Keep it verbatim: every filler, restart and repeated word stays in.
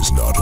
is not